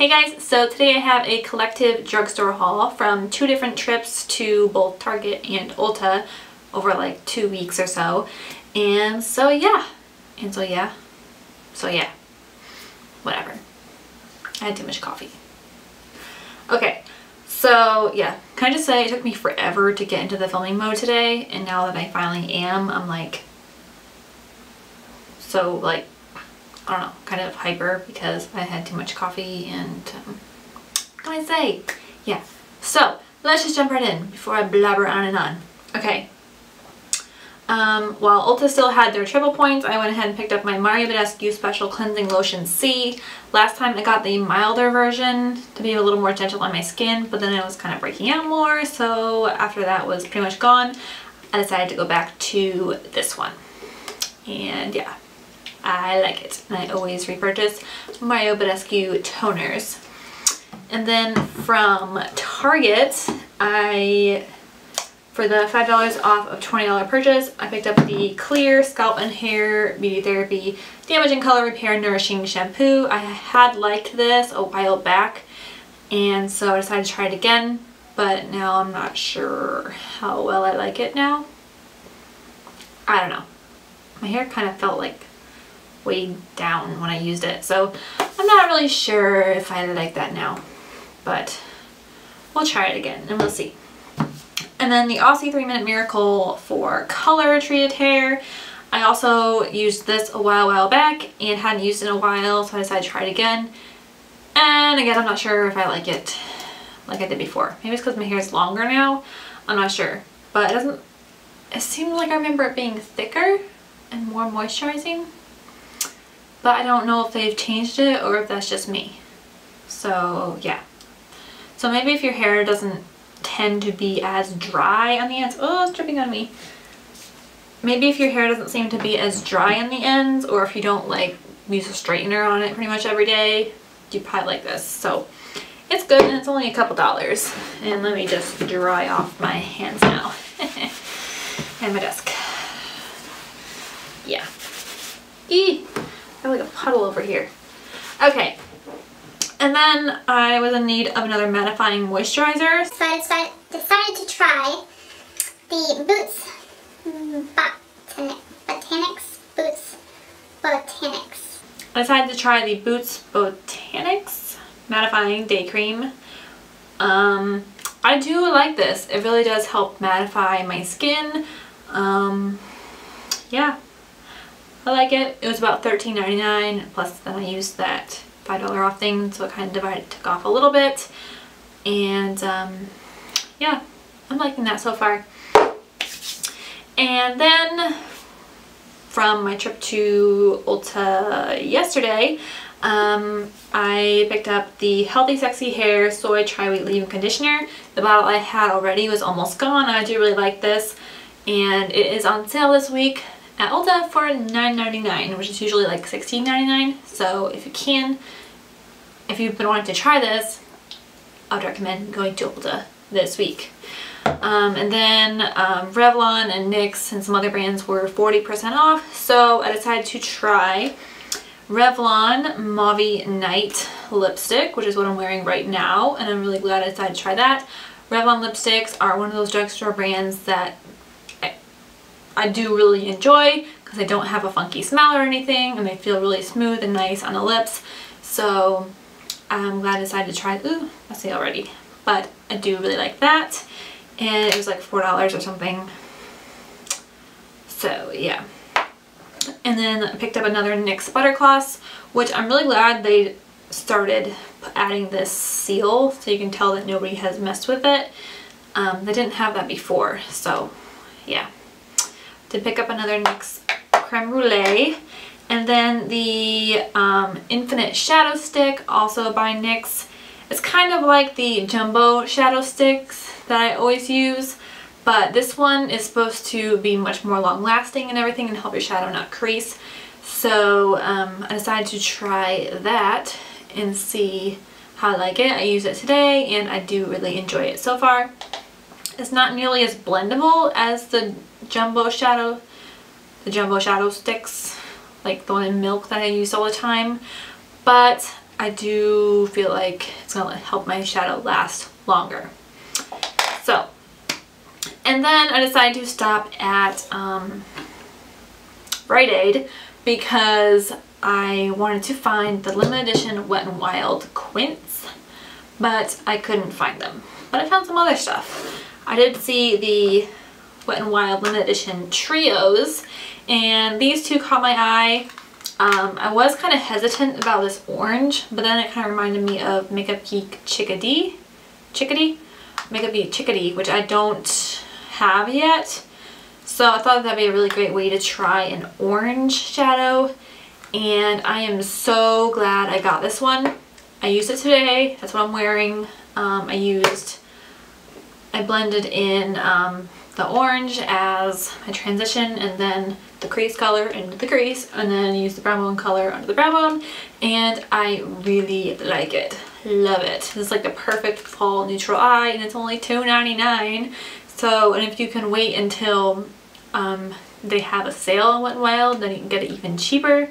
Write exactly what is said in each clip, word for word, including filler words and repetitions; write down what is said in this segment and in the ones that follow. Hey guys, so today I have a collective drugstore haul from two different trips to both Target and Ulta over like two weeks or so. And so yeah, and so yeah, so yeah, whatever. I had too much coffee. Okay, so yeah, can I just say it took me forever to get into the filming mode today, and now that I finally am, I'm like, so like, I don't know, kind of hyper because I had too much coffee and um, what can I say? Yeah, so let's just jump right in before I blabber on and on. Okay, um, while Ulta still had their triple points, I went ahead and picked up my Mario Badescu Special Cleansing Lotion C. Last time I got the milder version to be a little more gentle on my skin, but then I was kind of breaking out more, so after that was pretty much gone, I decided to go back to this one. And yeah, I like it, and I always repurchase Mario Badescu toners. And then from Target, I, for the five dollars off of twenty dollar purchase, I picked up the Clear Scalp and Hair Beauty Therapy Damage and Color Repair Nourishing Shampoo. I had liked this a while back, and so I decided to try it again, but now I'm not sure how well I like it now. I don't know. My hair kind of felt like weighed down when I used it, so I'm not really sure if I like that now, but we'll try it again and we'll see. And then the Aussie three minute Miracle for color treated hair. I also used this a while while back and hadn't used it in a while, so I decided to try it again. And again, I'm not sure if I like it like I did before. Maybe it's because my hair is longer now, I'm not sure, but it doesn't, it seems like I remember it being thicker and more moisturizing. But I don't know if they've changed it or if that's just me. So yeah. So maybe if your hair doesn't tend to be as dry on the ends. Oh, it's dripping on me. Maybe if your hair doesn't seem to be as dry on the ends, or if you don't like use a straightener on it pretty much every day, you probably like this. So it's good, and it's only a couple dollars. And let me just dry off my hands now. And my desk. Yeah. Eee. I have like a puddle over here. Okay, and then I was in need of another mattifying moisturizer. So I decided, decided to try the Boots Botanics, Botanics, Boots Botanics. I decided to try the Boots Botanics Mattifying Day Cream. Um, I do like this. It really does help mattify my skin. Um, yeah. I like it. It was about thirteen ninety-nine, plus then I used that five dollar off thing, so it kind of divided, took off a little bit. And um, yeah, I'm liking that so far. And then from my trip to Ulta yesterday, um, I picked up the Healthy Sexy Hair Soy Tri-Wheat Leave-In Conditioner. The bottle I had already was almost gone. I do really like this, and it is on sale this week at Ulta for nine ninety-nine, which is usually like sixteen ninety-nine. So if you can, if you've been wanting to try this, I would recommend going to Ulta this week. Um, and then um, Revlon and NYX and some other brands were forty percent off, so I decided to try Revlon Mauve Night lipstick, which is what I'm wearing right now, and I'm really glad I decided to try that. Revlon lipsticks are one of those drugstore brands that I do really enjoy because they don't have a funky smell or anything, and they feel really smooth and nice on the lips. So I'm glad I decided to try it. Ooh, I say already, but I do really like that, and it was like four dollars or something. So yeah. And then I picked up another NYX butter gloss, which I'm really glad they started adding this seal, so you can tell that nobody has messed with it. Um, they didn't have that before, so yeah. To pick up another NYX creme brulee, and then the um, Infinite Shadow Stick, also by NYX. It's kind of like the jumbo shadow sticks that I always use, but this one is supposed to be much more long lasting and everything, and help your shadow not crease. So um, I decided to try that and see how I like it. I used it today, and I do really enjoy it so far. It's not nearly as blendable as the jumbo shadow the jumbo shadow sticks, like the one in Milk that I use all the time, but I do feel like it's gonna help my shadow last longer. So, and then I decided to stop at um, Rite Aid because I wanted to find the limited edition Wet n Wild Quints, but I couldn't find them. But I found some other stuff. I did see the Wet n Wild limited edition trios, and these two caught my eye. Um, I was kind of hesitant about this orange, but then it kind of reminded me of Makeup Geek Chickadee, Chickadee? Makeup Geek Chickadee, which I don't have yet. So I thought that'd be a really great way to try an orange shadow, and I am so glad I got this one. I used it today. That's what I'm wearing. Um, I used, I blended in um, the orange as my transition, and then the crease color into the crease, and then use the brown bone color under the brown bone, and I really like it. Love it. It's like the perfect fall neutral eye, and it's only two ninety-nine. So, and if you can wait until um, they have a sale on Wet n Wild, then you can get it even cheaper.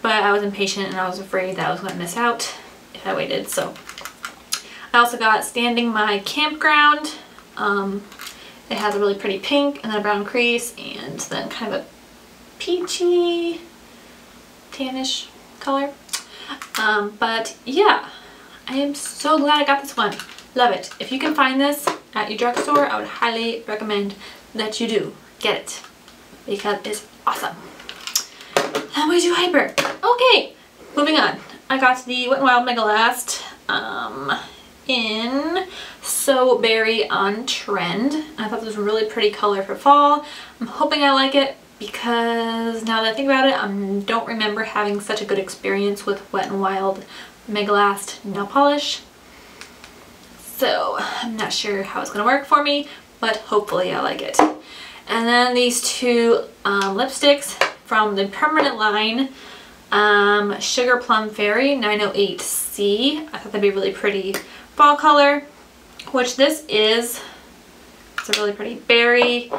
But I was impatient and I was afraid that I was going to miss out if I waited. So, I also got Standing My Campground. Um, it has a really pretty pink and then a brown crease, and then kind of a peachy tannish color, um, but yeah, I am so glad I got this one. Love it. If you can find this at your drugstore, I would highly recommend that you do get it because it's awesome. I'm way too hyper. Okay, moving on. I got the Wet n Wild Mega Last um, in So Berry On Trend. I thought this was a really pretty color for fall. I'm hoping I like it, because now that I think about it, I don't remember having such a good experience with Wet n Wild Mega Last Nail Polish. So I'm not sure how it's going to work for me, but hopefully I like it. And then these two um, lipsticks from the Permanent line. Um, Sugar Plum Fairy nine oh eight C. I thought that'd be a really pretty fall color, which this is. It's a really pretty berry.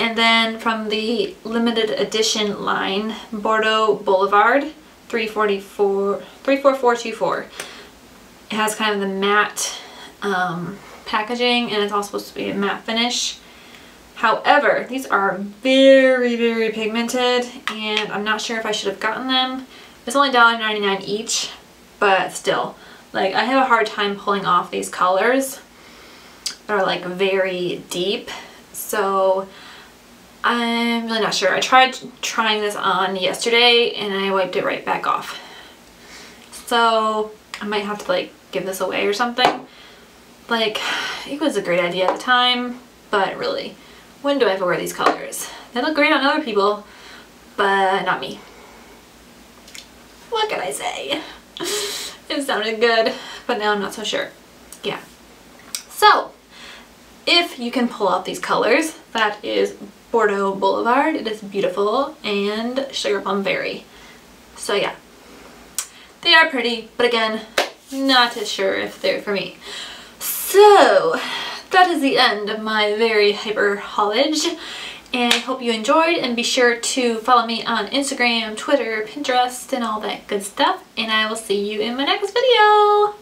And then from the limited edition line, Bordeaux Boulevard three four four two four. It has kind of the matte um, packaging, and it's all supposed to be a matte finish. However, these are very, very pigmented, and I'm not sure if I should have gotten them. It's only one ninety-nine each, but still, like, I have a hard time pulling off these colors that are like very deep. So I'm really not sure. I tried trying this on yesterday and I wiped it right back off. So I might have to like give this away or something. Like, it was a great idea at the time, but really, when do I ever wear these colors? They look great on other people, but not me. What can I say? It sounded good, but now I'm not so sure. Yeah. So, if you can pull out these colors, that is Bordeaux Boulevard, it is beautiful, and Sugar Plum Berry. So yeah, they are pretty, but again, not as sure if they're for me. So that is the end of my very hyper haulage, and I hope you enjoyed, and be sure to follow me on Instagram, Twitter, Pinterest, and all that good stuff, and I will see you in my next video.